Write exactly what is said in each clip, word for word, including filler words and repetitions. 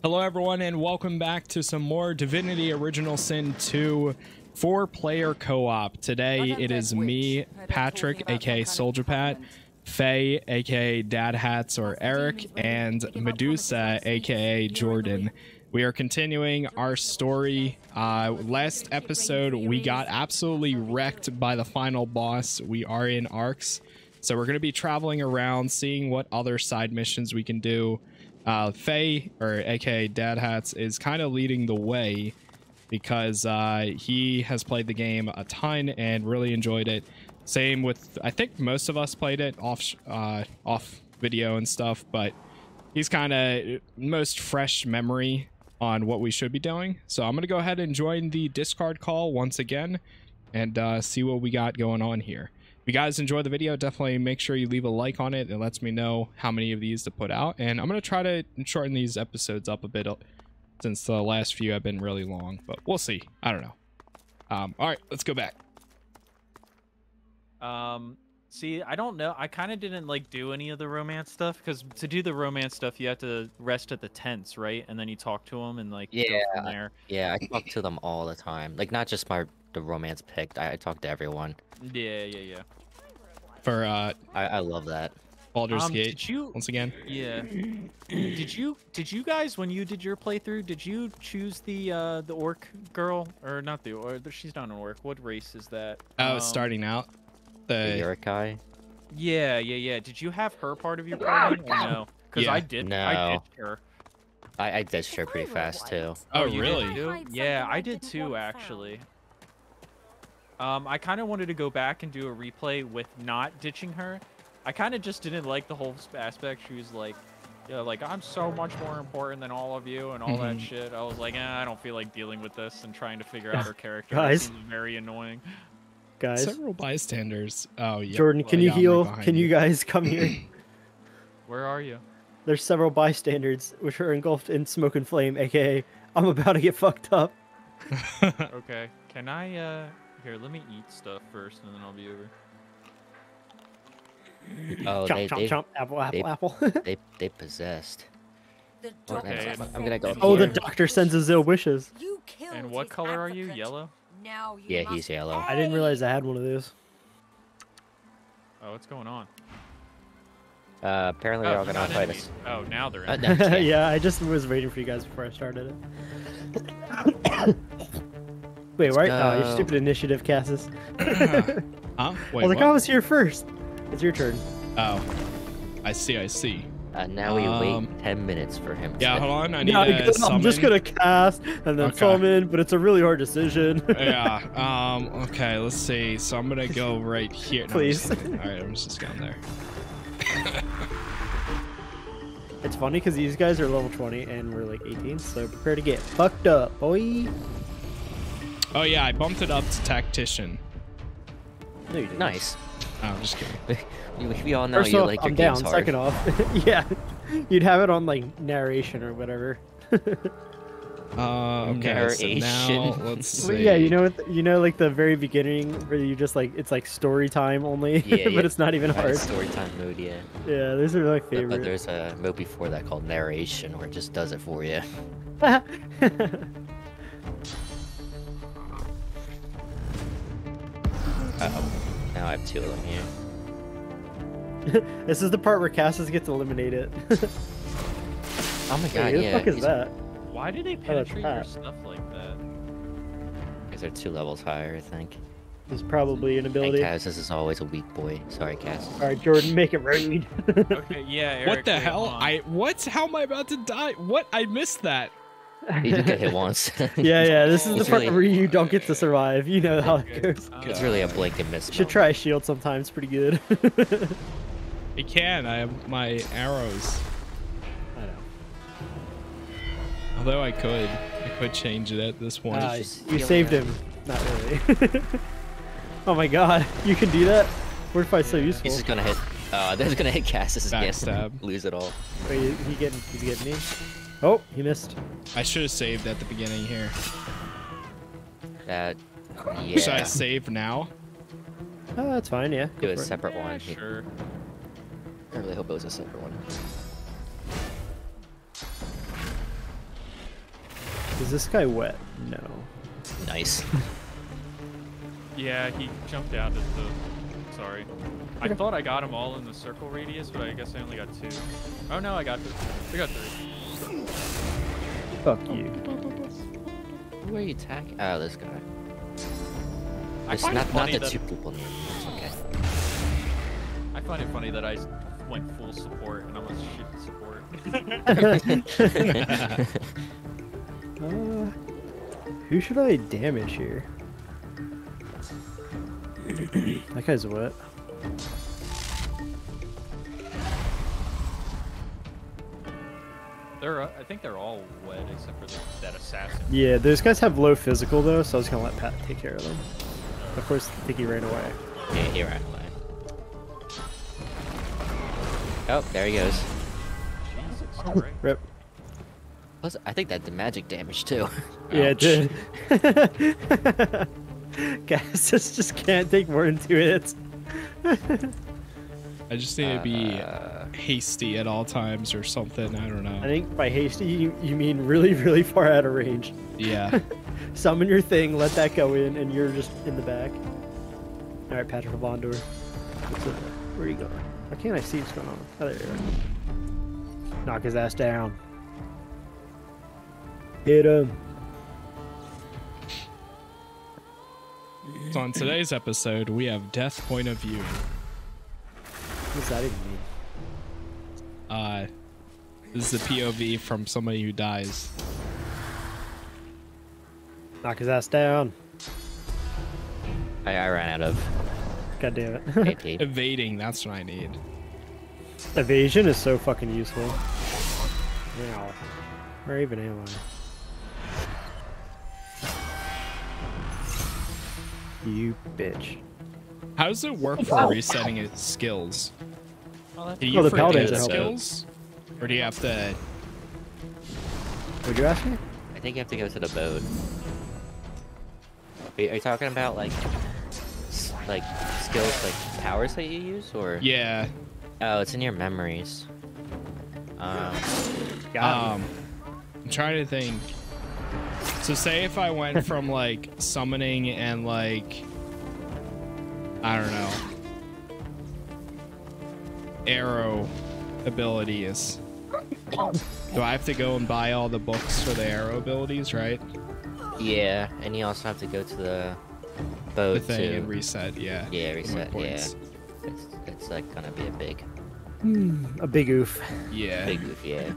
Hello everyone and welcome back to some more Divinity Original Sin two four player co-op. Today it is me, Patrick, aka Soldier Pat, Faye, aka Dad Hats or Eric, and Medusa, aka Jordan. We are continuing our story. Uh, last episode we got absolutely wrecked by the final boss. We are in arcs, so we're going to be traveling around, seeing what other side missions we can do. Uh, Faye, or aka Dad Hats, is kind of leading the way because uh, he has played the game a ton and really enjoyed it. Same with, I think most of us played it off uh, off video and stuff, but he's kind of most fresh memory on what we should be doing. So I'm going to go ahead and join the Discord call once again and uh, see what we got going on here. If you guys enjoy the video, definitely make sure you leave a like on it. It lets me know how many of these to put out, and I'm gonna try to shorten these episodes up a bit since the last few have been really long, but we'll see. I don't know. Um all right, let's go back. Um see, I don't know, I kind of didn't like do any of the romance stuff, because to do the romance stuff you have to rest at the tents, right? And then you talk to them and like, yeah, go from there. Yeah, I talk to them all the time, like not just my the romance picked. I, I talk to everyone. Yeah, yeah, yeah. For uh, I, I love that. Baldur's um, Gate. Did you, once again? Yeah. Did you? Did you guys, when you did your playthrough, did you choose the uh, the orc girl, or not the orc? She's not an orc. What race is that? Oh, um, starting out. The Uruk-hai. Yeah, yeah, yeah. Did you have her part of your party? No, because yeah. I did. No. I did her. I, I did her pretty fast too. Oh, oh really? Did yeah, I did too actually. Um, I kind of wanted to go back and do a replay with not ditching her. I kind of just didn't like the whole aspect. She was like, you know, like, I'm so much more important than all of you and all mm-hmm. that shit. I was like, eh, I don't feel like dealing with this and trying to figure out her character. Guys, very annoying. Guys, several bystanders. Oh yeah. Jordan, can well, you heal? Can you guys come here? Where are you? There's several bystanders which are engulfed in smoke and flame, aka I'm about to get fucked up. Okay. Can I? Uh... Here, let me eat stuff first, and then I'll be over. Oh, chomp, they, chomp, they, chomp. Apple, apple, they, apple. they, they possessed. The okay. I'm, I'm gonna go. Oh, here. The doctor sends his ill wishes. You and what color advocate. Are you? Yellow? Now you yeah, he's yellow. I didn't realize I had one of those. Oh, what's going on? Uh, apparently oh, they're all gonna fight us. Oh, now they're in. Uh, no, yeah, I just was waiting for you guys before I started it. Wait, right? Oh, your stupid initiative, Cassus. Huh? Wait, I was like, I was here first. It's your turn. Oh. I see, I see. Uh, now we um, wait ten minutes for him. Yeah, to... hold on. I need no, to summon. I'm just going to cast and then okay. summon, but it's a really hard decision. Yeah. Um. Okay, let's see. So I'm going to go right here. No, please. All right, I'm just going there. It's funny because these guys are level twenty and we're like eighteen, so prepare to get fucked up, boy. Oh yeah, I bumped it up to tactician. No, you didn't. Nice. Oh, I'm just kidding. we, we all know First you off, like your I'm games down. Hard. Second off, yeah, you'd have it on like narration or whatever. uh, okay. Narration. So now, let's see. Well, yeah, you know, you know, like the very beginning where you just like it's like story time only, yeah, but yeah. it's not even hard. Story time mode, yeah. Yeah, those are my favorite. But, but there's a mode before that called narration, where it just does it for you. Uh-oh. Now I have two of them here. This is the part where Cassus gets eliminated. Oh my god, hey, yeah. What the fuck is that? Why do they penetrate oh, your stuff like that? Because they're two levels higher, I think. It's probably an ability. And Cassus is always a weak boy. Sorry, Cassus. Alright, Jordan, make it rain. Okay, yeah, Eric, what the hell? On. I What? How am I about to die? What? I missed that. You did get hit once. Yeah, yeah, this is it's the part really... where you don't get to survive. You know how it goes. It's really a blink and miss. You should try a shield sometimes, pretty good. I can, I have my arrows. I know. Although I could. I could change it at this point. Uh, you saved him. Not really. Oh my god, you can do that? Fortify's yeah. so useful. He's just gonna hit, uh, that's gonna hit Cassus again. Lose it all. Wait, you, you getting, you getting me? Oh, he missed. I should have saved at the beginning here. That, yeah. Should I save now? Oh, that's fine, yeah. Do a separate yeah, one. Sure. I really hope it was a separate one. Is this guy wet? No. Nice. Yeah, he jumped out at the... Sorry. I thought I got them all in the circle radius, but I guess I only got two. Oh no, I got two. I got three. Fuck you. Who are you attacking? Oh, this guy. It's I not, not the that... two people here. It's okay. I find it funny that I went full support and almost shit support. uh, who should I damage here? That guy's wet. They're, uh, I think they're all wet except for the, that assassin. Yeah, those guys have low physical though, so I was gonna let Pat take care of them. Of course, I think he ran away. Yeah, he ran away. Oh, there he goes. Jesus, rip. Plus, I think that did magic damage too. Yeah, it did. Cassus just can't take more than two hits. I just need to be uh, hasty at all times or something. I don't know. I think by hasty, you, you mean really, really far out of range. Yeah. Summon your thing, let that go in, and you're just in the back. All right, Patrick Vondor. Where are you going? Why can't I see what's going on? Oh, there you are. Knock his ass down. Hit him. So on today's episode, we have Death Point of View. What does that even mean? Uh, this is a P O V from somebody who dies. Knock his ass down. I, I ran out of. God damn it. Evading, that's what I need. Evasion is so fucking useful. Now, where even am I? You bitch. How does it work for oh, resetting wow. its skills? Well, do you oh, forget its skills? Or do you have to... Would you ask me? I think you have to go to the boat. Are you talking about like... like skills, like powers that you use, or? Yeah. Oh, it's in your memories. Um, got um I'm trying to think. So say if I went from like summoning and like, I don't know, arrow abilities. Do I have to go and buy all the books for the arrow abilities, right? Yeah, and you also have to go to the boat thing and reset, yeah. Yeah, reset, yeah. It's, it's like gonna be a big... Mm, a big oof. Yeah. Big oof, yeah.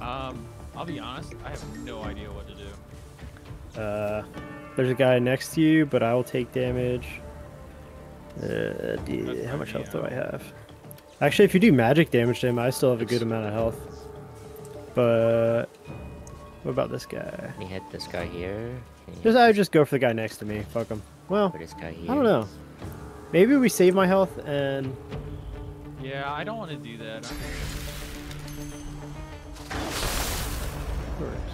um, I'll be honest, I have no idea what to do. Uh, there's a guy next to you, but I will take damage. Uh, dude, how much health do I have? Actually, if you do magic damage to him, I still have a good amount of health. But... what about this guy? Can you hit this guy here? Just, I would just go for the guy next to me. Fuck him. Well, I don't know. Maybe we save my health and... yeah, I don't want to do that. I'm...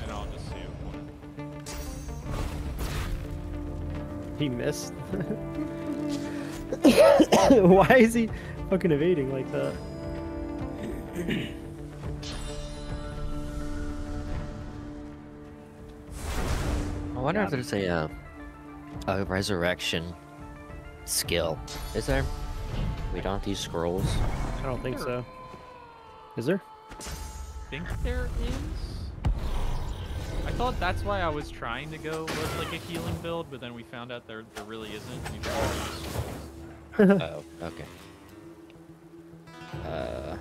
and I'll just save one. He missed. Why is he fucking evading like that? I wonder if there's a uh, a resurrection skill. Is there? We don't have these scrolls. I don't think so. Is there? I think there is. I thought that's why I was trying to go with like a healing build, but then we found out there there really isn't. Oh, okay. Uh.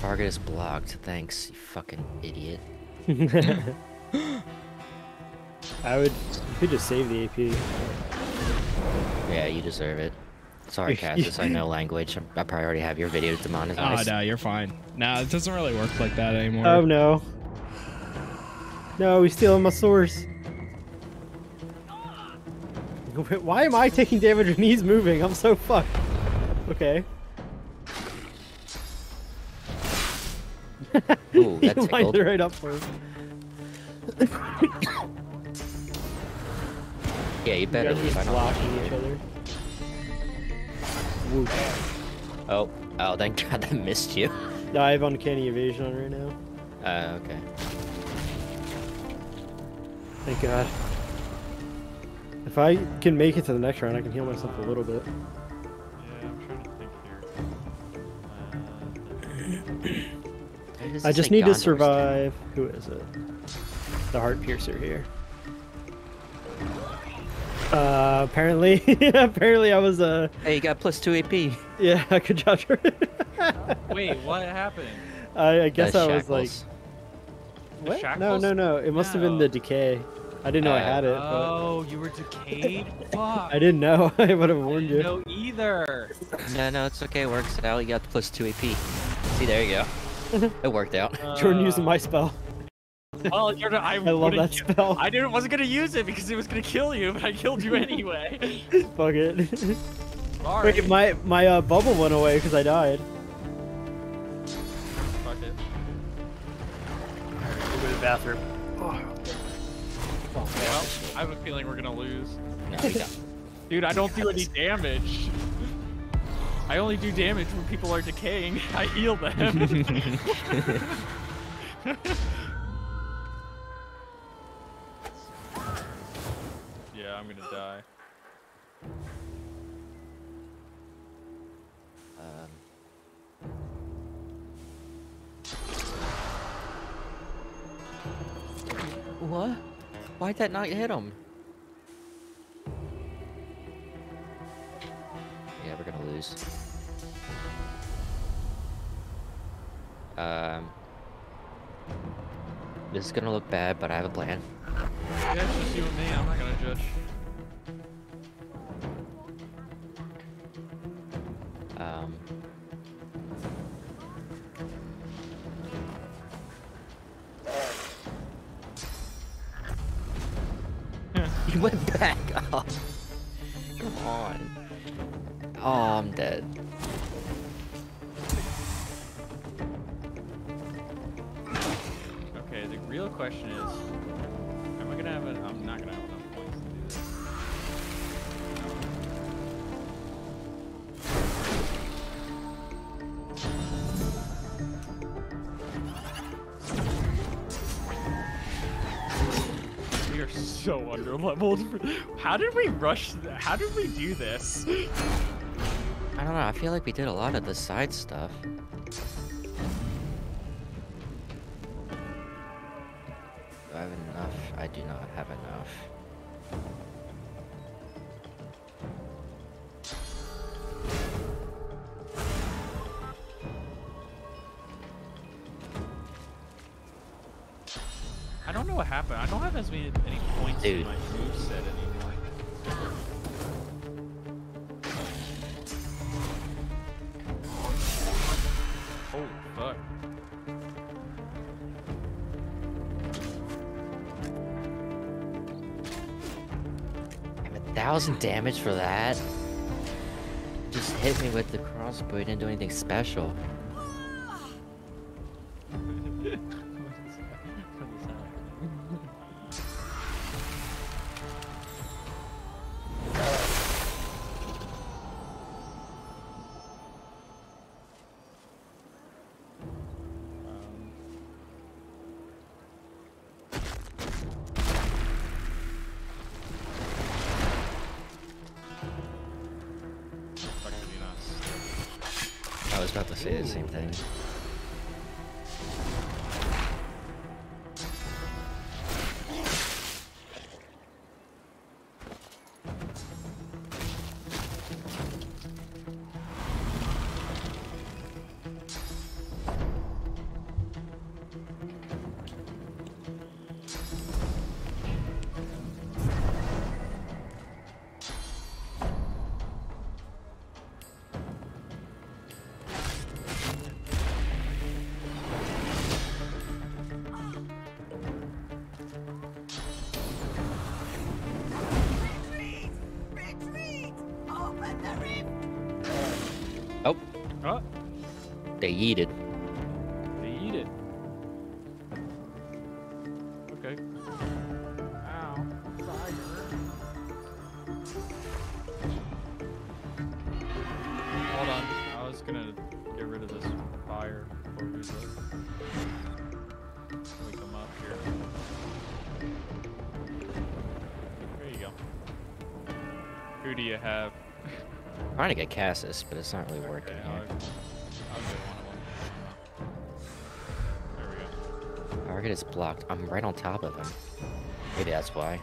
Target is blocked. Thanks, you fucking idiot. I would. You could just save the A P. Yeah, you deserve it. Sorry, Cassus, I know language. I probably already have your video demonetized. Oh no, you're fine. Nah, it doesn't really work like that anymore. Oh no. No, he's stealing my source. Why am I taking damage when he's moving? I'm so fucked. Okay. Ooh, that tickled. He lined it right up for him. Yeah, you better leave. I don't want to hear each other. Woo. Oh, oh, thank God that missed you. I have uncanny evasion on right now. Uh, okay. Thank God. If I can make it to the next round, I can heal myself a little bit. Yeah, I'm trying to think here. Uh, I just need to survive. Who is it? The heart piercer here. Uh, apparently, apparently I was, uh... Hey, you got plus two A P. Yeah, good job. Wait, what happened? I, I guess the I shackles. was like... What? Shackles? No, no, no. It must no. have been the decay. I didn't know uh, I had it. Oh, but... you were decayed? Fuck. I didn't know. I would have warned you. No, either. No, no, it's okay. It works out. You got the plus two A P. See, there you go. It worked out. Uh... Jordan used my spell. Well, you're not, I, I love that spell. I didn't, wasn't gonna use it because it was gonna kill you, but I killed you anyway. Fuck it. Sorry. Wait, my my uh, bubble went away because I died. Fuck it. Alright, we'll go to the bathroom. Oh. Well, I have a feeling we're gonna lose. No, we don't. Dude, I don't do any damage. I only do damage when people are decaying. I heal them. Yeah, I'm gonna die. Um. What? Why'd that not hit him? Yeah, we're gonna lose. Um. This is gonna look bad, but I have a plan. You guys just you and me, I'm not gonna judge. Um. He went back up. Come on. Oh, I'm dead. Okay, the real question is, am I gonna have a, I'm not gonna have enough points to do this. We are so underleveled. How did we rush? Th How did we do this? I don't know. I feel like we did a lot of the side stuff. Do I have enough? I do not have enough. I don't know what happened. I don't have as many any points Dude. in my moveset anymore. Oh fuck. Thousand damage for that. Just hit me with the crossbow. It didn't do anything special. They eat it. They eat it. Okay. Ow. Fire. Hold on. I was gonna get rid of this fire before we do it. Wake them up here. Who do you have? I'm trying to get Cassus, but it's not really working. Okay, I'll, I'll get one of them. There we go. Target is blocked. I'm right on top of him. Maybe that's why.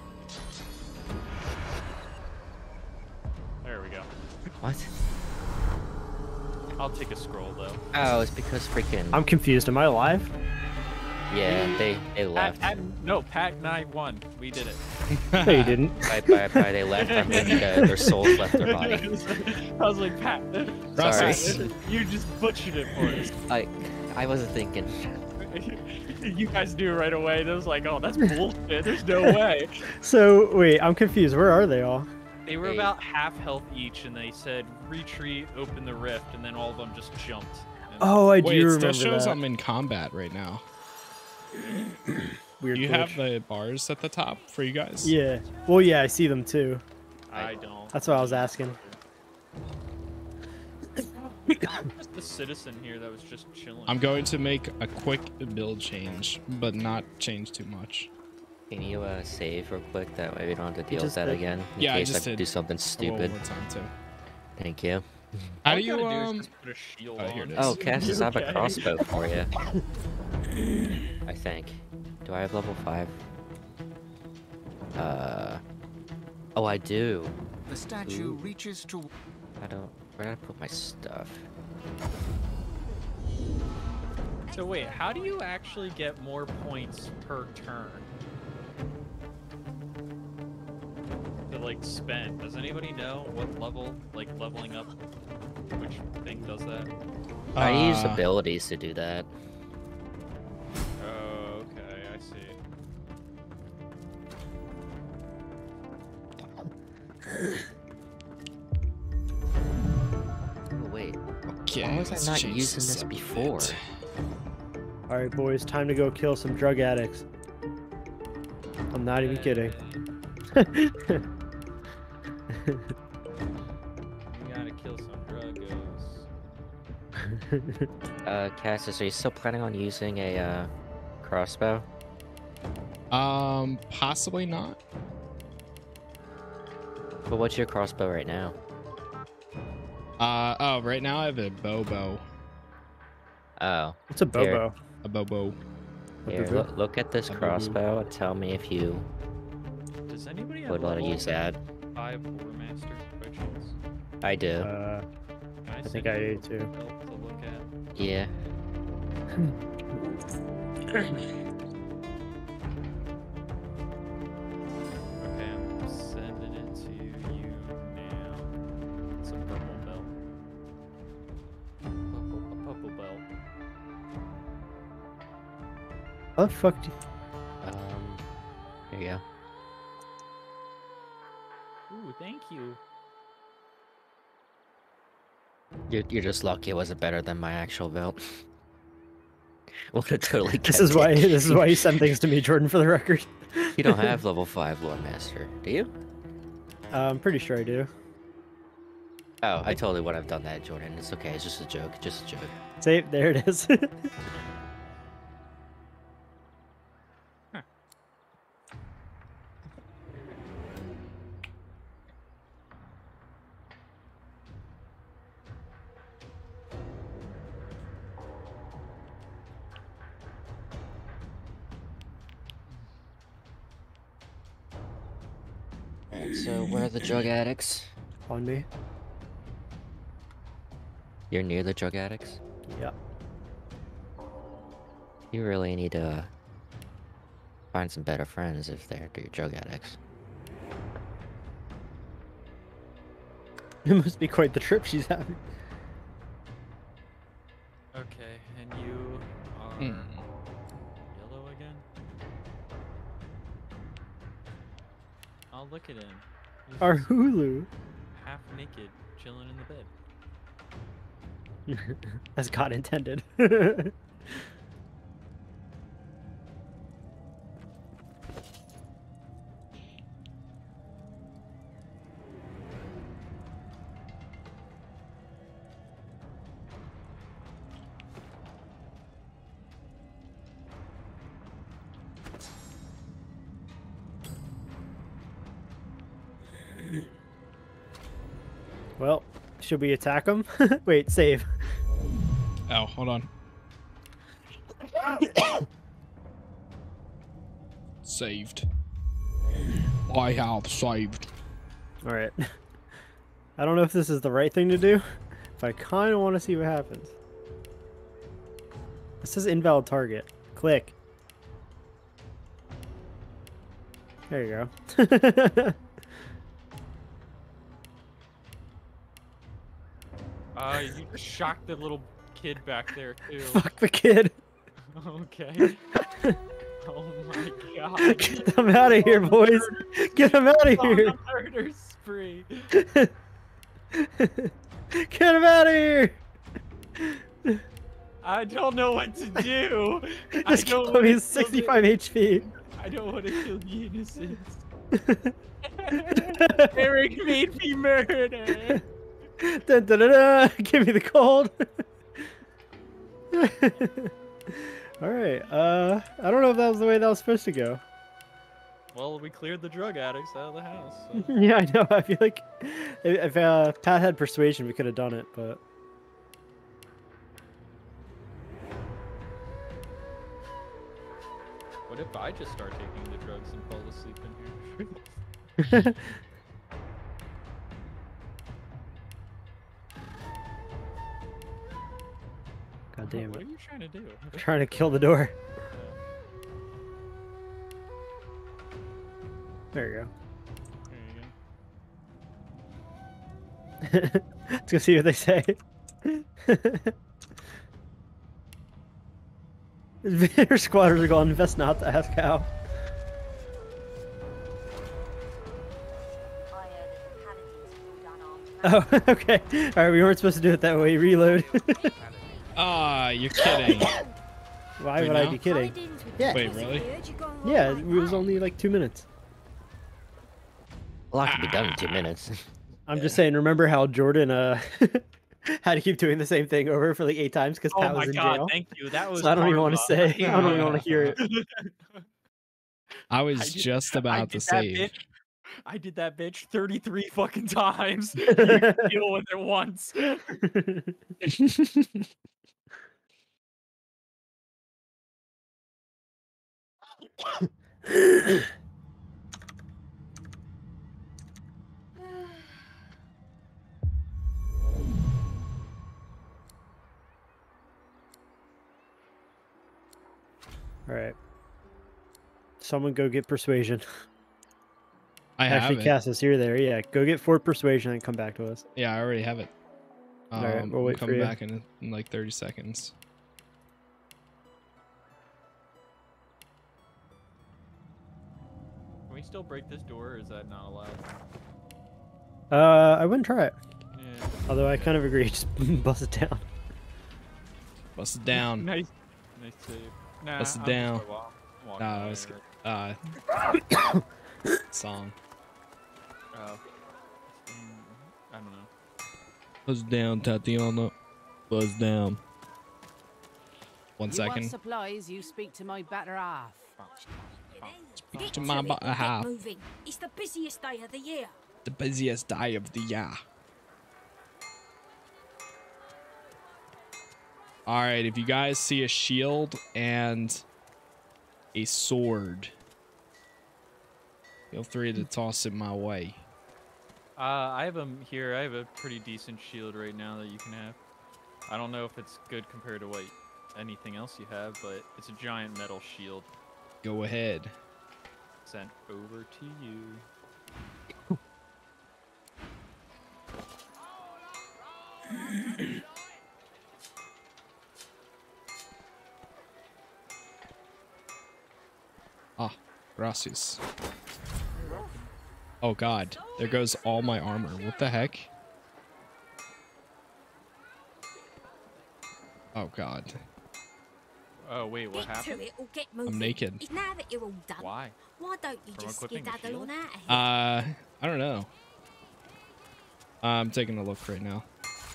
There we go. What? I'll take a scroll though. Oh, it's because freaking. I'm confused. Am I alive? Yeah, they they left. Pat, Pat, no, Pat and I won. We did it. No, you didn't. Bye, bye, bye. They left. I mean, uh, their souls left their body. I was like, Pat, sorry. Sorry. You just butchered it for us. I, I wasn't thinking. You guys knew right away. It was like, oh, that's bullshit. There's no way. So wait, I'm confused. Where are they all? They were hey. about half health each, and they said retreat, open the rift, and then all of them just jumped. And oh, I do wait, remember that. It still shows that. I'm in combat right now. Weird. Do you glitch. have the bars at the top for you guys? Yeah. Well, yeah, I see them too. I don't. That's what I was asking. Just the citizen here that was just chilling. I'm going to make a quick build change, but not change too much. Can you uh, save real quick? That way we don't have to deal with that did. again. In yeah, case I just I did. do something stupid. One time too. Thank you. How do you um? Do put a shield oh, here it is. Oh, Cassus, I have a crossbow for you. I think. Do I have level five? Uh. Oh, I do. The statue Ooh. reaches to. I don't. Where did I put my stuff? So wait, how do you actually get more points per turn? To like spend. Does anybody know what level, like leveling up, which thing does that? Uh, I use abilities to do that. Oh, wait. Okay, why was I not using this before? Alright, boys, time to go kill some drug addicts. I'm not even kidding. You gotta kill some druggos. Uh, Cassus, are you still planning on using a uh, crossbow? Um, possibly not. But what's your crossbow right now? Uh oh, right now I have a bobo. Oh, what's a bobo? Here. A bobo. Here, lo look at this a crossbow bobo. and tell me if you Does anybody would want to use that. Five lore master questions. I do. Uh, I, I think I do too. To look at? Yeah. How the fuck do you... Um, there you go. Ooh, thank you. You're, you're just lucky it wasn't better than my actual belt. Would have totally this is it. why This is why you send things to me, Jordan, for the record. You don't have level five Lord Master, do you? Uh, I'm pretty sure I do. Oh, I totally would have done that, Jordan. It's okay, it's just a joke, just a joke. Save, there it is. So where are the drug addicts? On me. You're near the drug addicts? Yeah. You really need to find some better friends if they're your drug addicts. It must be quite the trip she's having. Okay, and you are... Mm. I'll look at him. He's Our Hulu. Half naked, chilling in the bed. As God intended. Well, should we attack him? Wait, save. Oh, hold on. Saved. I have saved. Alright. I don't know if this is the right thing to do, but I kind of want to see what happens. This is invalid target. Click. There you go. Uh, you just shocked the little kid back there, too. Fuck the kid. Okay. Oh my god. Get them out of here, boys. Murder. Get them out of here. Murder spree. Get them out of here. I don't know what to do. This kid is sixty-five H P. I don't want to kill the innocent. Eric made me murder. Da, da, da, da. Give me the cold. Alright, uh, I don't know if that was the way that was supposed to go. Well, we cleared the drug addicts out of the house. So. Yeah, I know. I feel like if uh, Pat had persuasion, we could have done it, but... What if I just start taking the drugs and fall asleep in here? God damn it. What are you trying to do? I'm trying to kill the door. There you go. There you go. Let's go see what they say. Their squatters are going, best not to ask how. Oh, okay. Alright, we weren't supposed to do it that way. Reload. Ah, oh, you're kidding. Why would I be kidding? Yeah. Wait, really? Yeah, it was only like two minutes. A lot can be done in two minutes. I'm yeah. just saying, remember how Jordan uh, had to keep doing the same thing over for like eight times because oh Pat was in God, jail? Oh my god, thank you. That was so I don't even want to say. I don't even want to hear it. I was I did, just about to say. I did that bitch thirty-three fucking times. You deal with it once. All right. Someone go get persuasion. I have Actually, it. Cassus, you're there. Yeah, go get Fort Persuasion and come back to us. Yeah, I already have it. Um, All right, we'll wait come for you. back in, in like thirty seconds. Can we still break this door, or is that not allowed? Uh, I wouldn't try it. Yeah. Although I kind of agree. Just bust it down. Bust it down. Nice, nice save. Nah, bust it I'm down. Walk, nah, I was. Uh, song. Oh. I don't know. Buzz down, Tatiana. Buzz down. One you second. Want supplies, you speak to my better half. Speak Get to my better half. Moving. It's the busiest day of the year. The busiest day of the year. Alright, if you guys see a shield and a sword, feel free to toss it my way. Uh, I have a here. I have a pretty decent shield right now that you can have. I don't know if it's good compared to what anything else you have, but it's a giant metal shield. Go ahead. Sent over to you. Ah, gracias. Oh god, there goes all my armor. What the heck? Oh god. Oh wait, what happened? I'm naked. Why? Why don't you just skedaddle on out of here? Uh, I don't know. I'm taking a look right now.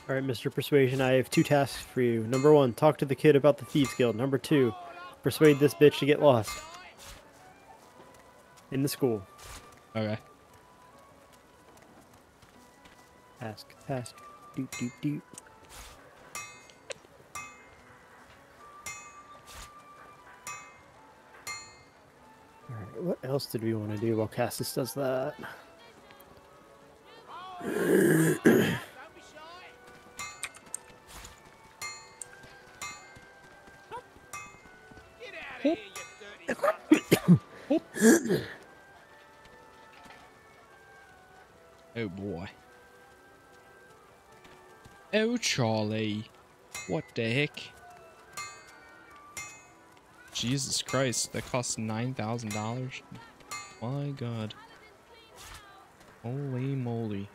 Alright, Mister Persuasion, I have two tasks for you. Number one, talk to the kid about the Thieves Guild. Number two, persuade this bitch to get lost. In the school. Okay. Task, task, do, do, do. Alright, what else did we want to do while Cassus does that? Oh boy. Oh Charlie. What the heck? Jesus Christ, that costs nine thousand dollars. My god. Holy moly.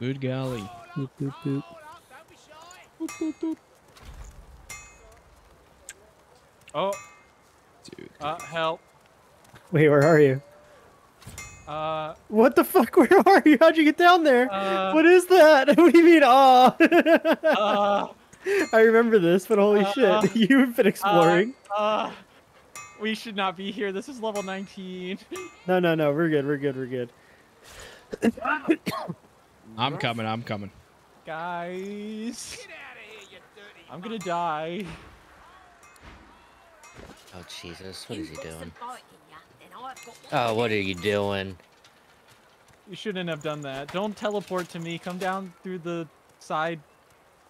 Good golly. Boop, boop, boop. Boop, boop, boop. Oh. Dude. Uh, help. Wait, where are you? Uh, what the fuck? Where are you? How'd you get down there? Uh, what is that? What do you mean? Ah. Uh, I remember this, but holy uh, shit, you've been exploring. Uh, uh, we should not be here. This is level nineteen. No, no, no. We're good. We're good. We're good. I'm coming. I'm coming. Guys, get out of here, you dirty I'm gonna die. Oh Jesus! What is he doing? Oh, what are you doing? You shouldn't have done that. Don't teleport to me. Come down through the side,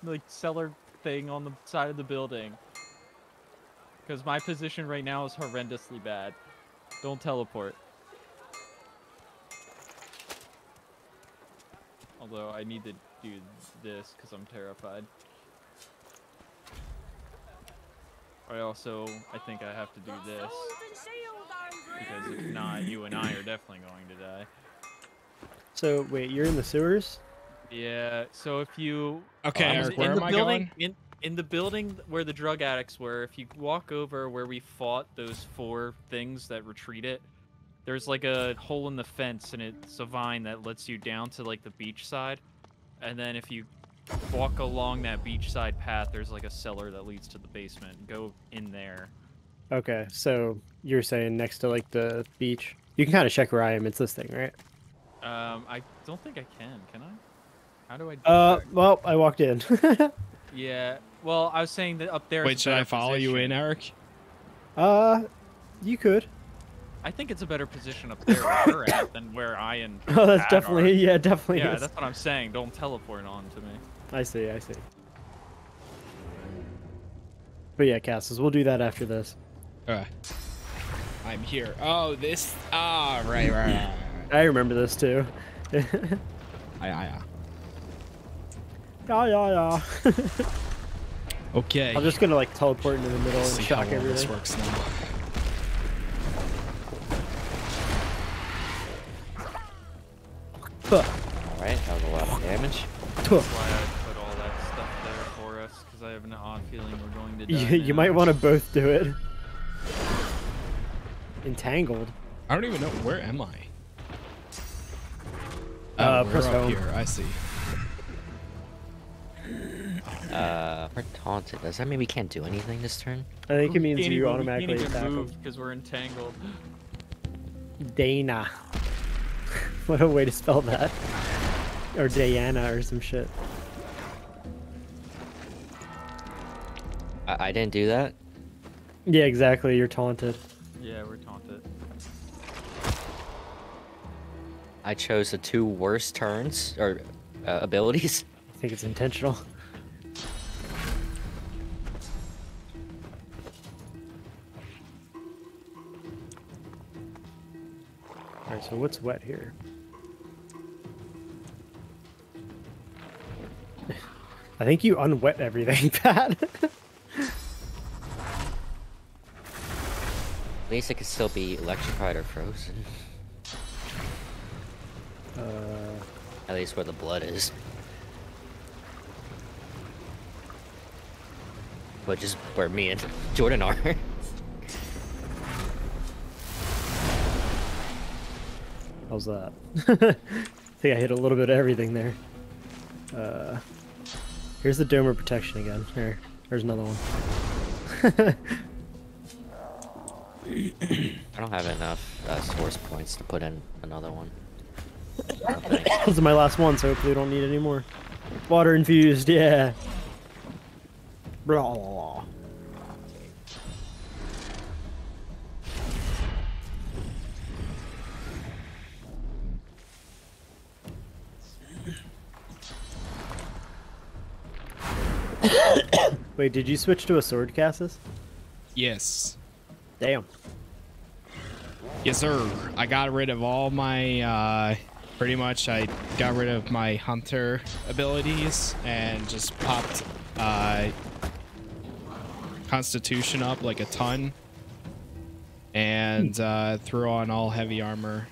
like, cellar thing on the side of the building. Because my position right now is horrendously bad. Don't teleport. Although, I need to do this because I'm terrified. I also, I think I have to do this. Because if not, you and I are definitely going to die. So wait, you're in the sewers? Yeah. So if you okay, um, where in the am I building, going? In, in the building where the drug addicts were, if you walk over where we fought those four things that retreat it, there's like a hole in the fence, and it's a vine that lets you down to like the beach side. And then if you walk along that beachside path, there's like a cellar that leads to the basement. Go in there. Okay, so you're saying next to like the beach. You can kind of check where I am. It's this thing, right? Um, I don't think I can. Can I? How do I? Do uh, that? Well, I walked in. Yeah. Well, I was saying that up there. Wait, should I follow position. you in, Eric? Uh, you could. I think it's a better position up there where you're at than where I and. Oh, that's Pat definitely are. yeah, definitely. Yeah, is. that's what I'm saying. Don't teleport on to me. I see. I see. But yeah, Cassus, we'll do that after this. Uh, I'm here. Oh, this. Ah, oh, right, right, right, right, right. I remember this too. Yeah, yeah, yeah, yeah, yeah. Okay. I'm just gonna like teleport into the middle Let's and shock everything. This works now. All right, that was a lot of damage. That's why I put all that stuff there for us, because I have an odd feeling we're going to die. Yeah, you might want to both do it. Entangled. I don't even know. Where am I? Uh, uh press home. Here, I see. Uh, we're taunted. Does that mean we can't do anything this turn? I think it means you, you automatically attack them because we're entangled. Dana. What a way to spell that. Or Diana or some shit. I, I didn't do that? Yeah, exactly. You're taunted. Yeah, we're taunted. I chose the two worst turns or uh, abilities. I think it's intentional. Alright, so what's wet here? I think you unwet everything, Pat. At least it could still be electrified or frozen. Uh, At least where the blood is. Which is where me and Jordan are. How's that? I think I hit a little bit of everything there. Uh... Here's the Domer protection again. Here, there's another one. I don't have enough uh, source points to put in another one. Those are my last one, so hopefully we don't need any more. Water infused, yeah. Blah. Wait, did you switch to a sword, Cassus? Yes. Damn. Yes, sir. I got rid of all my, uh, pretty much I got rid of my hunter abilities and just popped uh, Constitution up like a ton and uh, threw on all heavy armor.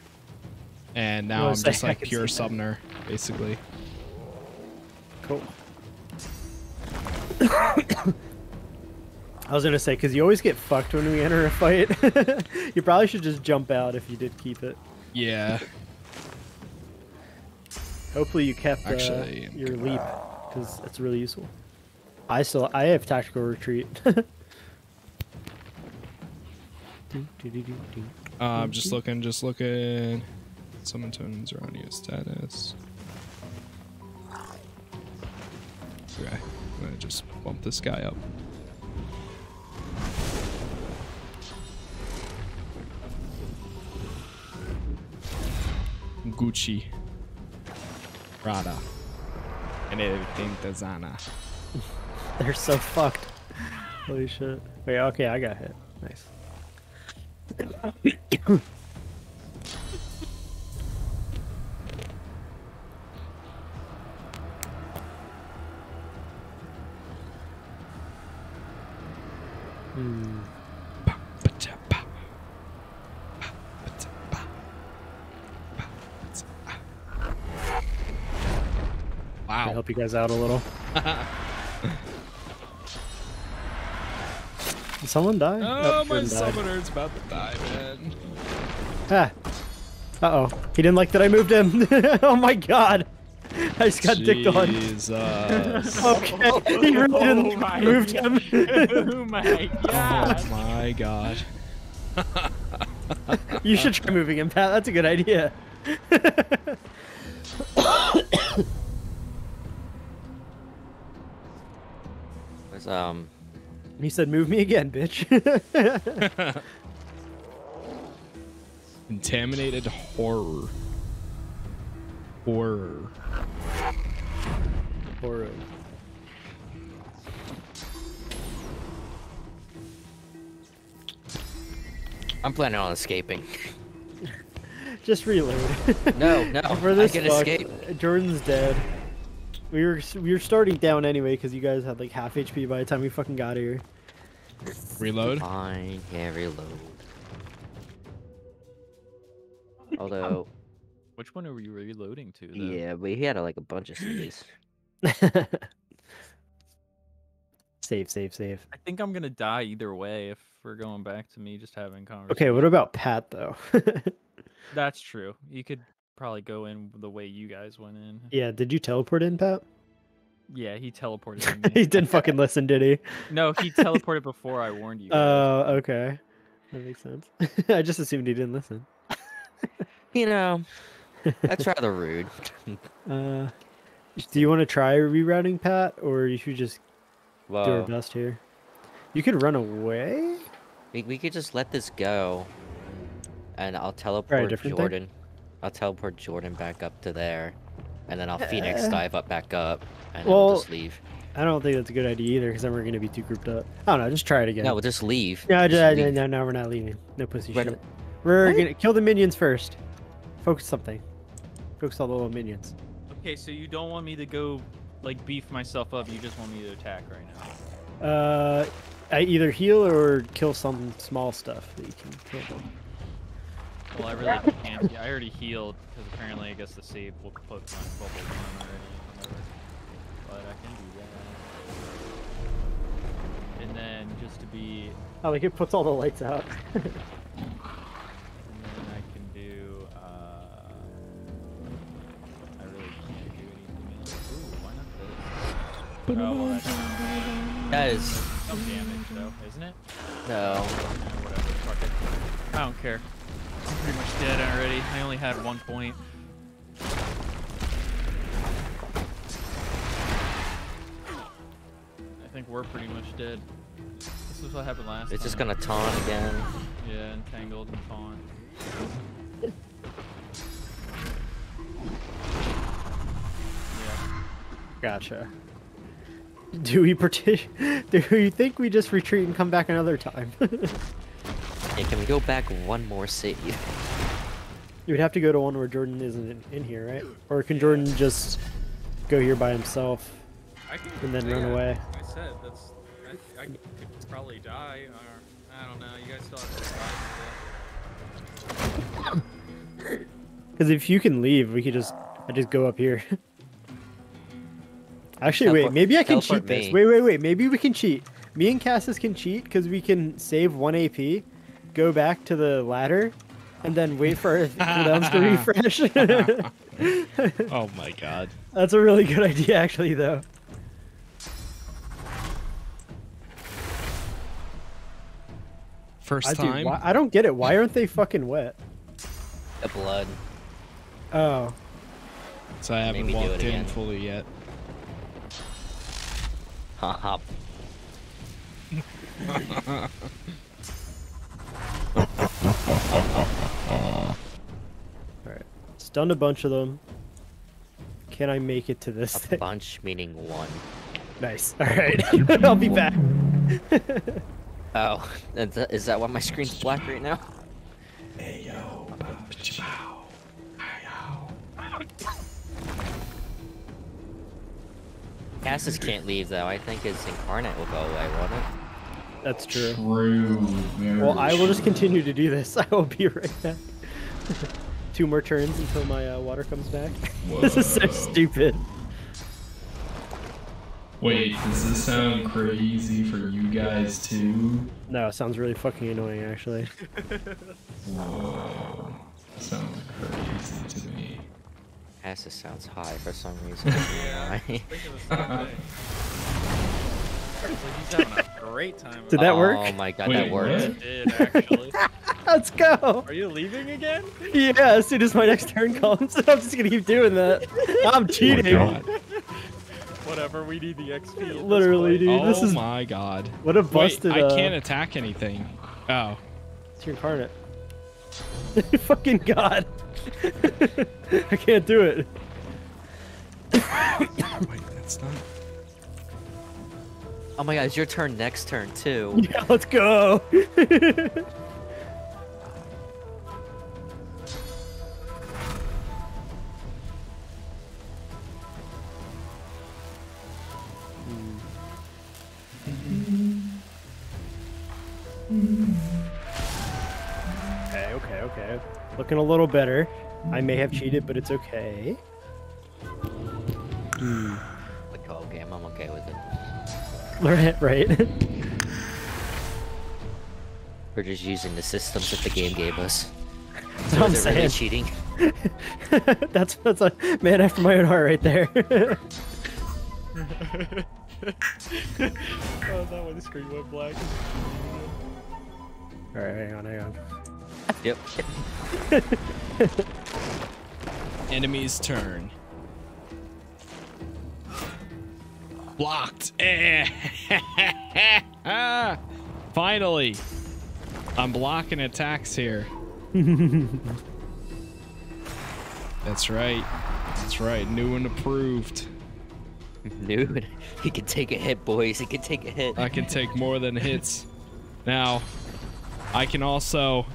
And now I'm just like pure summoner, basically. Cool. I was gonna say, because you always get fucked when we enter a fight. You probably should just jump out if you did keep it. Yeah. Hopefully you kept Actually, uh, your gonna... leap, because it's really useful. I still I have tactical retreat. uh, I'm just looking, just looking. Summon tokens around your status. Okay. I'm gonna just bump this guy up. Gucci, Prada, and everything Tatiana. They're so fucked. Holy shit. Wait, okay, I got hit. Nice. Hmm. Wow. I'll help you guys out a little. Did someone die? Oh, nope, my summoner's died. About to die, man. Ah. Uh-oh. He didn't like that I moved him. Oh my god. I just got Jesus. dicked on. Okay, oh, he really didn't oh move him. Oh my god. Oh my god. You should try moving him, Pat. That's a good idea. Was, um... He said, move me again, bitch. Contaminated horror. Horror. Horror. I'm planning on escaping. Just reload. No, no. For this I can fuck, escape. Jordan's dead. We were we were starting down anyway because you guys had like half H P by the time we fucking got here. Reload. Fine, yeah, reload. Although. Which one were you reloading to, though? Yeah, but he had like a bunch of cities. Save, save, save. I think I'm gonna die either way if we're going back to me just having conversation. Okay, what about Pat though? That's true. You could probably go in the way you guys went in. Yeah, did you teleport in, Pat? Yeah, he teleported in. He didn't fucking listen, did he? No, he teleported before I warned you. Oh, uh, okay. That makes sense. I just assumed he didn't listen. You know... That's rather rude. Uh, do you want to try rerouting, Pat, or you should just Whoa. do our best here? You could run away. We, we could just let this go, and I'll teleport Jordan. Thing? I'll teleport Jordan back up to there, and then I'll Phoenix uh, dive up back up, and well, we'll just leave. I don't think that's a good idea either, because then we're gonna be too grouped up. I don't know. Just try it again. No, we'll just leave. No, just just, leave. no, no, we're not leaving. No pussy we're shit. We're what? gonna kill the minions first. Focus something. Focus all the little minions. Okay, so you don't want me to go, like, beef myself up. You just want me to attack right now. Uh, I either heal or kill some small stuff that you can kill them. Well, I really can't. Yeah, I already healed, because apparently I guess the save will put my bubble down already. But I can do that. And then just to be... Oh, like it puts all the lights out. Oh, well, that's... That is some damage, though, isn't it? No. Whatever. Fuck it. I don't care. I'm pretty much dead already. I only had one point. we're pretty much dead. This is what happened last time. It's just gonna taunt again. Yeah, entangled and taunt. Yeah. Gotcha. Do we partition? Do you think we just retreat and come back another time? Hey, can we go back one more city? You would have to go to one where Jordan isn't in here, right? Or can Jordan just go here by himself I can, and then yeah, run away? I said that's. I, I could probably die, or I don't know. You guys still have to die. Because if you can leave, we could just. I just go up here. Actually, teleport, wait. Maybe I can cheat me. this. Wait, wait, wait. Maybe we can cheat. Me and Cassus can cheat because we can save one A P, go back to the ladder. And then wait for them to refresh. Oh my god. That's a really good idea, actually, though. First I time? Do, why, I don't get it. Why aren't they fucking wet? The blood. Oh. So I haven't Maybe walked in again. fully yet. Ha hop. Alright. Stunned a bunch of them. Can I make it to this a thing? Bunch meaning one. Nice. Alright. I'll be back. Oh. Is that why my screen's black right now? Cassus can't leave though. I think his incarnate will go away, won't it? That's true. True. Well, I will true. just continue to do this. I will be right back. Two more turns until my uh, water comes back. Whoa. This is so stupid. Wait, does this sound crazy for you guys too? No, it sounds really fucking annoying, actually. Whoa. That sounds crazy to me. Cassus sounds high for some reason. Yeah, I think it was something. He's having a great time. Did that work? Oh my god, Wait, that worked. It did, actually. Let's go. Are you leaving again? Yeah, as soon as my next turn comes, I'm just gonna keep doing that. I'm cheating. Oh Whatever, we need the X P. Literally, dude. Oh this is... my god. What a busted. Wait, I can't uh... attack anything. Oh. It's your incarnate. Fucking god. I can't do it. Wait, that's not. Oh my god, it's your turn next turn, too. Yeah, let's go! Okay, okay, okay. Looking a little better. I may have cheated, but it's okay. Mm. The call game, I'm okay with it. Right, right. We're just using the systems that the game gave us. So I'm is it really cheating? that's that's a man after my own heart right there. Oh, that one, the screen went black. All right, hang on, hang on. Yep. Enemy's turn. Blocked. Finally, I'm blocking attacks here. That's right. That's right. New and approved. New. He can take a hit, boys. He can take a hit. I can take more than hits. Now, I can also.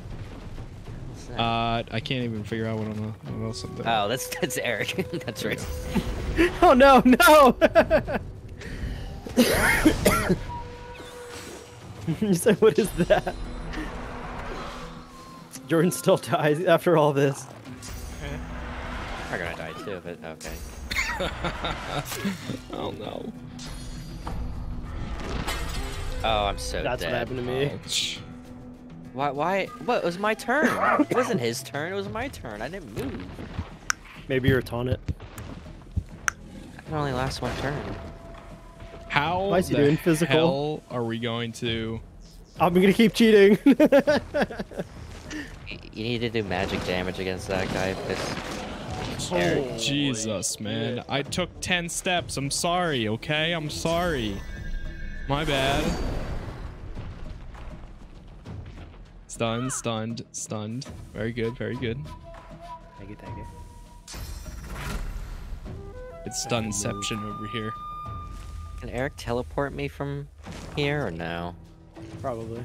Uh, I can't even figure out what I'm. What else I'm doing. Oh, that's that's Eric. That's right. Oh no! No! You said, what is that? Jordan still dies after all this. I'm gonna die too, but okay. Oh no. Oh, I'm so That's dead. That's what happened to me. Ouch. Why, why? What? It was my turn. It wasn't his turn, it was my turn. I didn't move. Maybe you're a taunt. It only lasts one turn. How the doing physical? hell are we going to... I'm going to keep cheating. You need to do magic damage against that guy. It's... Oh, Jesus, man. I took ten steps. I'm sorry, okay? I'm sorry. My bad. Stunned, stunned, stunned. Very good, very good. Thank you, thank you. It's stunception over here. Can Eric teleport me from here or no? Probably.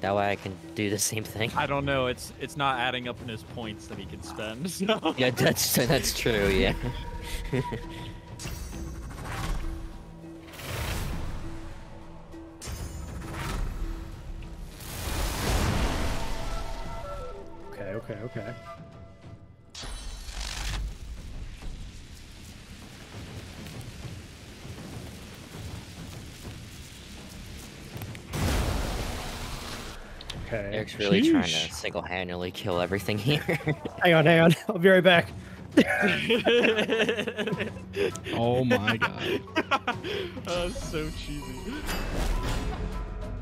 That way I can do the same thing. I don't know. It's it's not adding up in his points that he can spend. So. Yeah, that's that's true. Yeah. Okay. Okay. Okay. Okay. Eric's really Sheesh. trying to single-handedly kill everything here. Hang on, hang on. I'll be right back. Oh my god. Oh, so cheesy.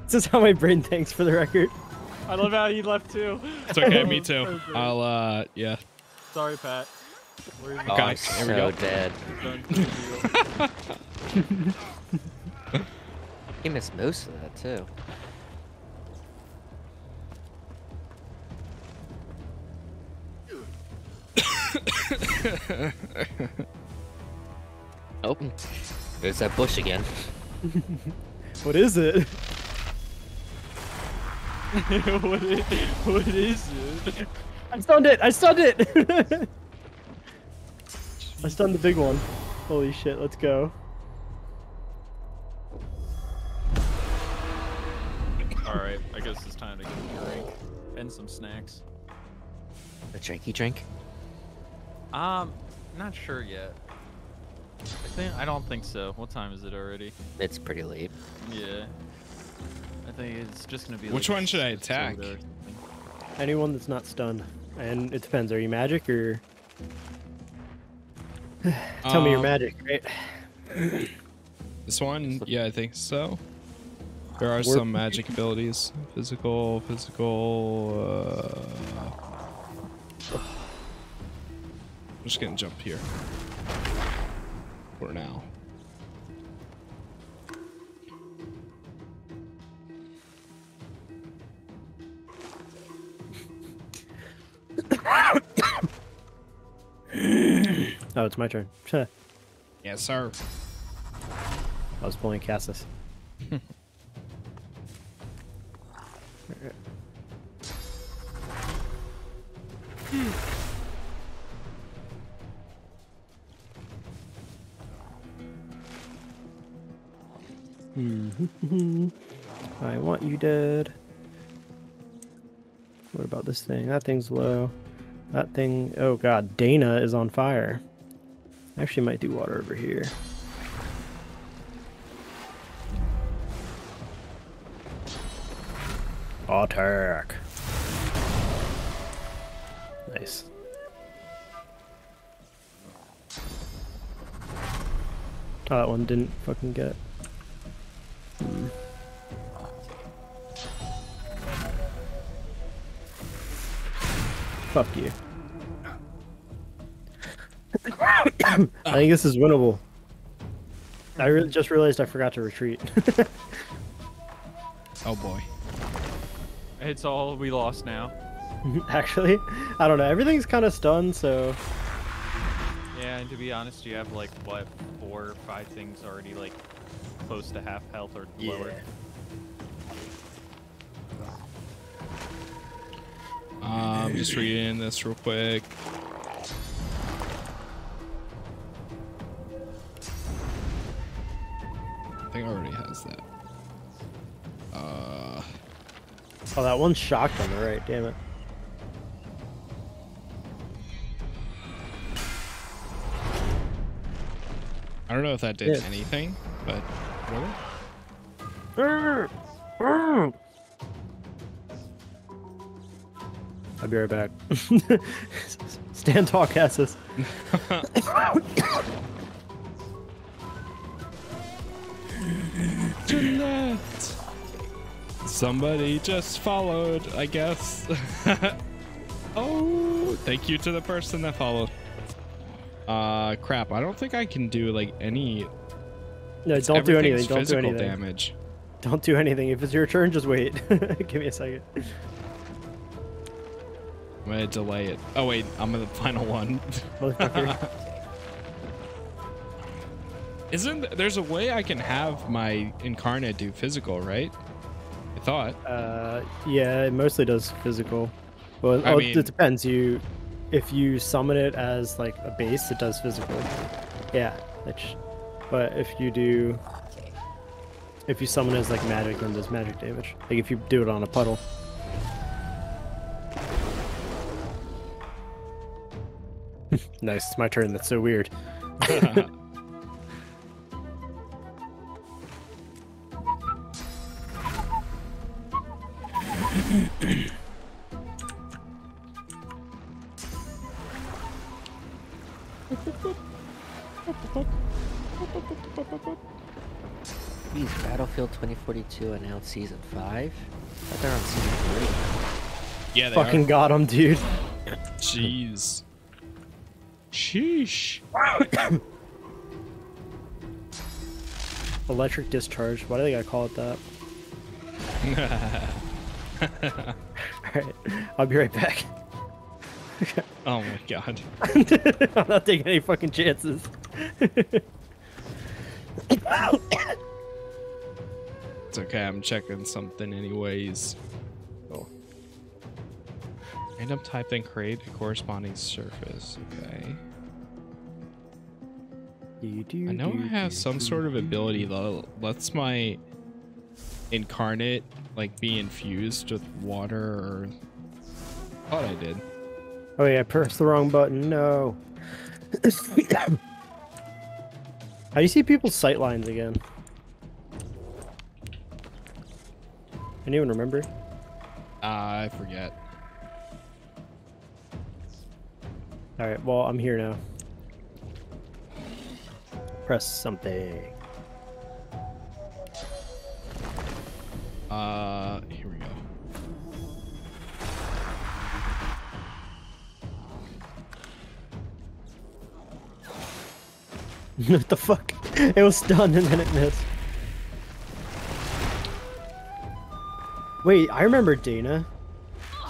This is how my brain thinks, for the record. I love how he left too. It's okay, me too. I'll, uh, yeah. Sorry, Pat. Where are you? Oh, I'm so here we go. Dead. He missed most of that too. Oh, there's that bush again. What is it? what, is, what is it? I stunned it! I stunned it! I stunned the big one. Holy shit, let's go. Alright, I guess it's time to get a drink. And some snacks. A drinky drink? Um, not sure yet. I think I don't think so. What time is it already? It's pretty late. Yeah, I think it's just gonna be. Which like one should I attack? Anyone that's not stunned. And it depends. Are you magic or? Tell um, me you're magic, right? This one, yeah, I think so. There are Warp. some magic abilities. Physical, physical. Uh... I'm just gonna jump here for now. Oh, it's my turn. Yes, sir. I was pulling Cassus. I want you dead. What about this thing? That thing's low. That thing. Oh god, Dana is on fire. I actually might do water over here. Attack. Nice. Oh, that one didn't fucking get it. Fuck you. I think this is winnable. I re just realized I forgot to retreat. Oh boy. It's all we lost now. Actually, I don't know. Everything's kind of stunned, so. Yeah, and to be honest, you have like, what, four or five things already like close to half health or yeah. lower. Um, just reading this real quick. I think I already has that. Uh... Oh, that one's shocked on the right, damn it. I don't know if that did yeah. anything, but... Really? I'll be right back. Stand tall, Cassus. To left. Somebody just followed, I guess. Oh, thank you to the person that followed. Uh, crap. I don't think I can do like any No, don't do anything. Don't do anything. Damage. Don't do anything. If it's your turn, just wait. Give me a second. I'm gonna delay it. Oh wait, I'm the final one. Motherfucker. Isn't there's a way I can have my incarnate do physical, right? I thought. Uh, yeah, it mostly does physical. Well, I mean, it depends. You, if you summon it as like a base, it does physical. Yeah, which, but if you do, if you summon it as like magic, then it does magic damage. Like if you do it on a puddle. Nice, it's my turn. That's so weird. Battlefield twenty forty-two announced season five. I thought they're on season three. Yeah, they fucking are. Got them, dude. Jeez. Sheesh. Electric discharge. Why do they gotta call it that? Alright, I'll be right back. Oh my god. I'm not taking any fucking chances. It's okay, I'm checking something anyways. Oh. Random type, then create a corresponding surface. Okay. Do, do, I know do, I have do, some do, sort of ability that lets my incarnate like be infused with water or I thought I did. Oh yeah, I pressed the wrong button. No. How do you see people's sight lines again? Anyone remember? Uh, I forget. Alright, well, I'm here now. Press something. Uh, here we go. What the fuck? It was stunned and then it missed. Wait, I remember Dana.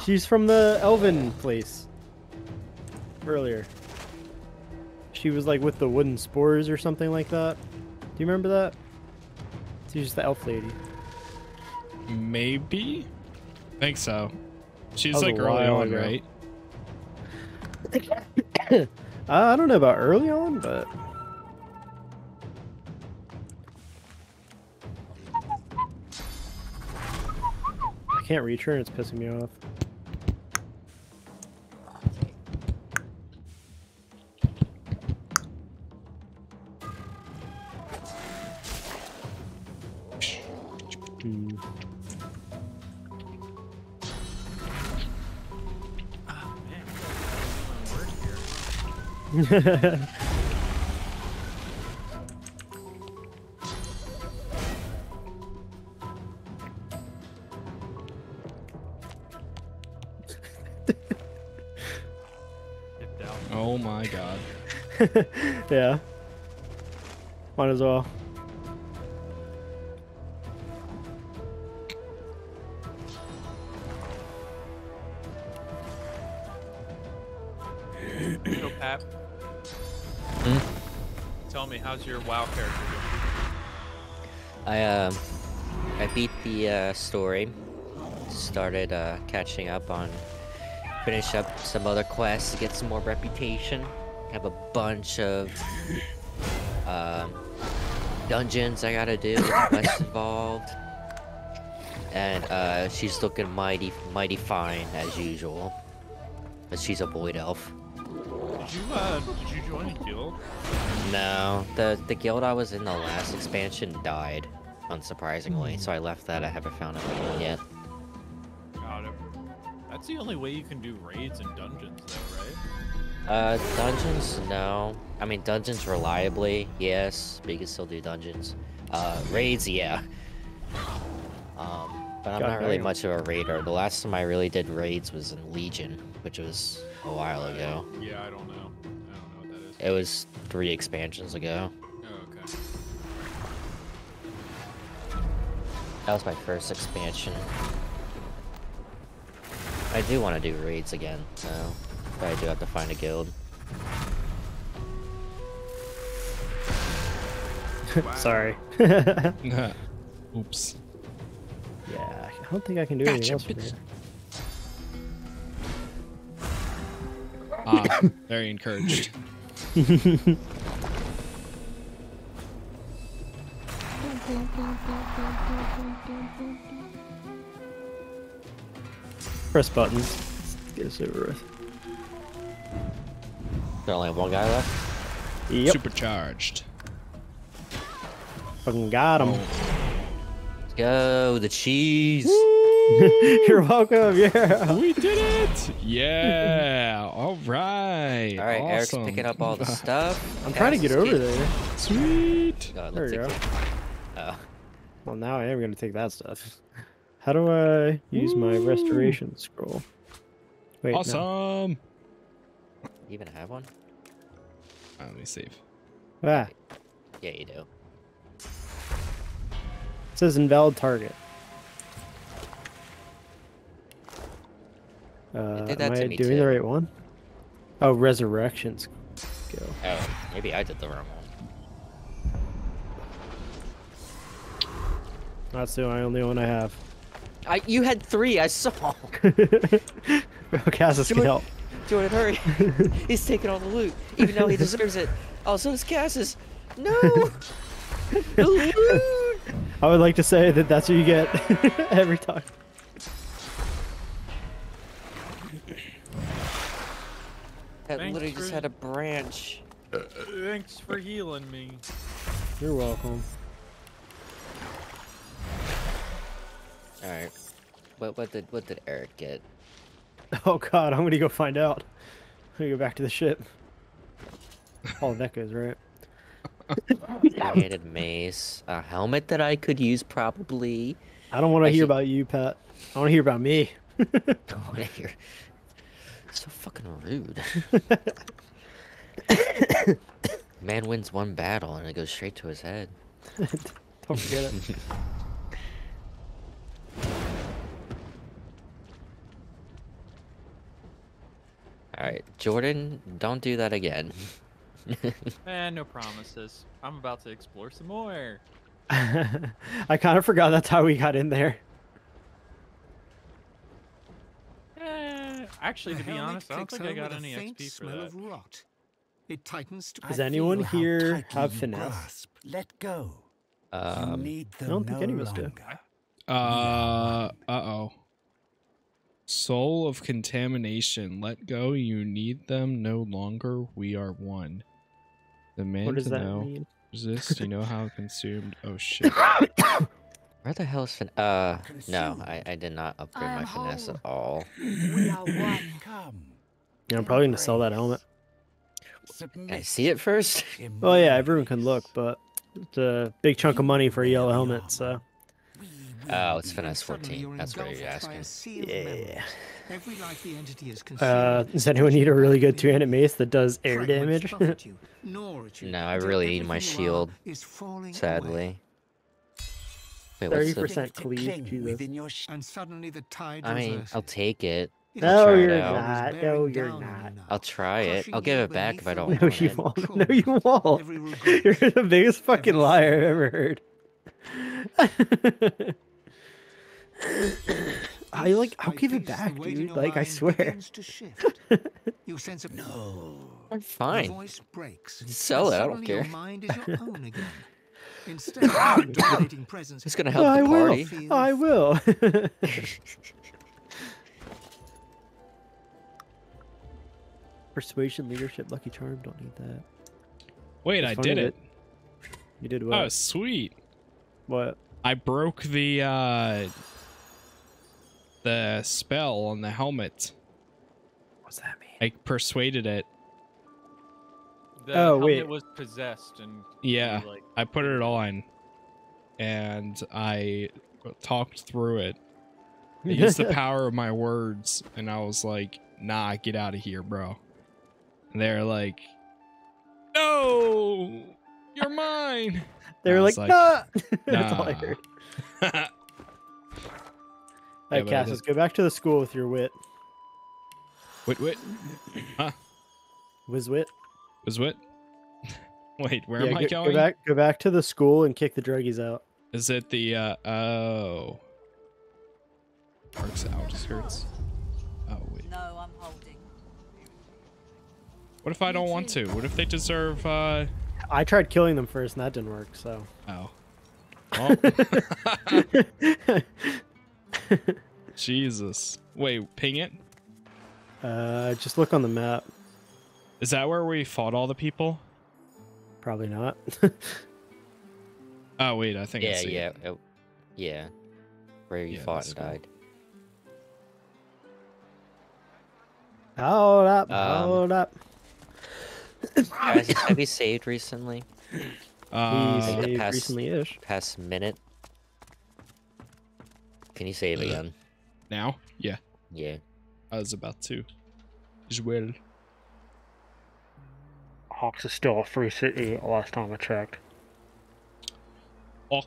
She's from the Elven place. Earlier. She was like with the wooden spores or something like that. Do you remember that? She's just the elf lady. Maybe? I think so. She's like early on, ago. Right? uh, I don't know about early on, but... I can't reach her and it's pissing me off. Oh my god. Yeah. Might as well. Yo, Pat. Hmm? Tell me, how's your WoW character doing? I um, uh, I beat the uh, story. Started uh, catching up on, finish up some other quests, get some more reputation. Have a bunch of uh, dungeons I gotta do, quests involved, and uh, she's looking mighty, mighty fine as usual. But she's a void elf. Did you, uh, did you join a guild? No, the the guild I was in the last expansion died, unsurprisingly. So I left that. I haven't found another one yet. Got it. That's the only way you can do raids and dungeons, though, right? Uh, dungeons, no. I mean, dungeons reliably, yes. But you can still do dungeons. Uh, raids, yeah. Um, but I'm God, not really you. much of a raider. The last time I really did raids was in Legion, which was. A while ago. Uh, yeah, I don't know. I don't know what that is. It was three expansions ago. Oh, okay. That was my first expansion. I do want to do raids again, so... but I do have to find a guild. Sorry. Nah. Oops. Yeah, I don't think I can do gotcha, anything else for you. Ah, very encouraged. Press buttons. Let's get us over with. There only have one guy left? Yep. Supercharged. Fucking got him. Oh. Let's go, the cheese. You're welcome, yeah. We did it! Yeah, all right. All right, awesome. Eric's picking up all the stuff. I'm trying Cass to get over kid. there. Sweet. Oh, there we go. Oh. Well, now I am going to take that stuff. How do I use Ooh. my restoration scroll? Wait, awesome. No. You even have one? Right, let me save. Ah. Yeah, you do. It says invalid target. Uh, did that am I doing too. the right one? Oh, resurrections. Go. Oh, maybe I did the wrong one. That's the only one I have. I you had three. I saw. Cassus can help. Jordan, hurry! He's taking all the loot, even though he deserves it. Oh, so does Cassus. No. The loot. I would like to say that that's what you get every time. I thanks literally just had a branch. Thanks for healing me. You're welcome. Alright. What what did what did Eric get? Oh god, I'm gonna go find out. I'm gonna go back to the ship. All Necco's, right? Created mace. A helmet that I could use probably. I don't wanna I hear should... about you, Pat. I wanna hear about me. I don't wanna hear So fucking rude. Man wins one battle and it goes straight to his head. Don't forget it. Alright, Jordan, don't do that again. Man, no promises. I'm about to explore some more. I kind of forgot that's how we got in there. Actually, to be honest, I don't think I got any X P for that. Rot. It tightens to Does anyone here have finesse? Let go. Um, I don't think any of us do. Uh, uh-oh. Soul of contamination. Let go. You need them no longer. We are one. The man what does that know, mean? Resist. You know how consumed. Oh, shit. Where the hell is fin- Uh, no, I, I did not upgrade I'm my whole. finesse at all. We are one. Come. Yeah, I'm probably going to sell that helmet. Can I see it first? Well, yeah, everyone can look, but it's a big chunk of money for a yellow helmet, so... Oh, it's finesse fourteen. That's what you're asking. Yeah. Uh, does anyone need a really good two-handed mace that does air damage? No, I really need my shield, sadly. Wait, thirty percent cleave, Jesus. And suddenly the tide I mean, I'll take it. I'll no, you're it not. No, you're not. I'll try it. I'll give it back if I don't no, want you it. Won't. No, you won't. You're the biggest fucking liar I've ever heard. I like, I'll give it back, dude. Like, I swear. No. I'm fine. Sell it. I don't care. Instead of dominating presence, it's gonna help I the party. Will. I will. Persuasion, leadership, lucky charm. Don't need that. Wait, I did it. it. You did what? Oh, sweet. What? I broke the uh, the spell on the helmet. What's that mean? I persuaded it. The oh wait! It was possessed and yeah, really, like, I put it on, and I talked through it. I used the power of my words, and I was like, "Nah, get out of here, bro." And they're like, "No, you're mine." They were like, like, "Nah." nah. Hey, yeah, Cassus, go back to the school with your wit. Wit, wit. Huh? Whiz wit. Whiz wit. Wait, where yeah, am go, I going? Go back, go back to the school and kick the druggies out. Is it the, uh, oh. Parks out, skirts. Oh, wait. No, I'm holding. What if I don't want to? What if they deserve, uh... I tried killing them first and that didn't work, so... Oh. Well. Jesus. Wait, ping it? Uh, just look on the map. Is that where we fought all the people? Probably not. Oh, wait, I think yeah, I see Yeah, yeah, yeah. Where you yeah, fought and cool. died. Hold up, um, hold up. Guys, have you saved recently? Uh, we saved past, recently-ish. Past minute. Can you save again? Now? Yeah. Yeah. I was about to. As well. Hawks is still a free city last time I checked. Oh.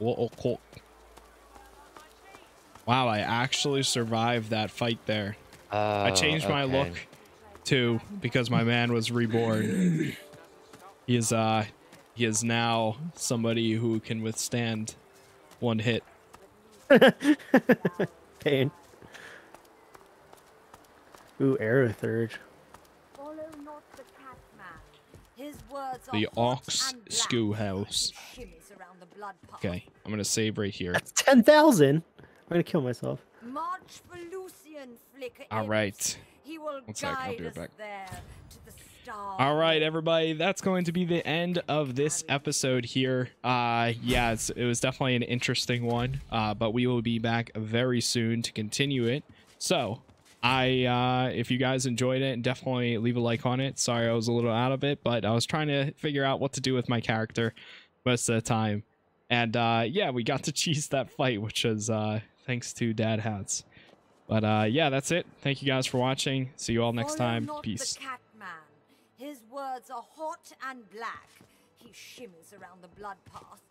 Oh, oh, wow, I actually survived that fight there. Uh, I changed okay. my look, too, because my man was reborn. He is, uh, he is now somebody who can withstand one hit. Pain. Ooh, Aerotherge. The Ox Schoolhouse. Okay, I'm gonna save right here. That's ten thousand! I'm gonna kill myself. Alright. One sec, I'll be right back. Alright, everybody, that's going to be the end of this episode here. Uh, yeah, it's, it was definitely an interesting one, uh, but we will be back very soon to continue it. So... I, uh, if you guys enjoyed it, definitely leave a like on it. Sorry I was a little out of it, but I was trying to figure out what to do with my character most of the time. And, uh, yeah, we got to cheese that fight, which is, uh, thanks to Dad Hats. But, uh, yeah, that's it. Thank you guys for watching. See you all next time. Peace. His words are hot and black. He shimmers around the blood path.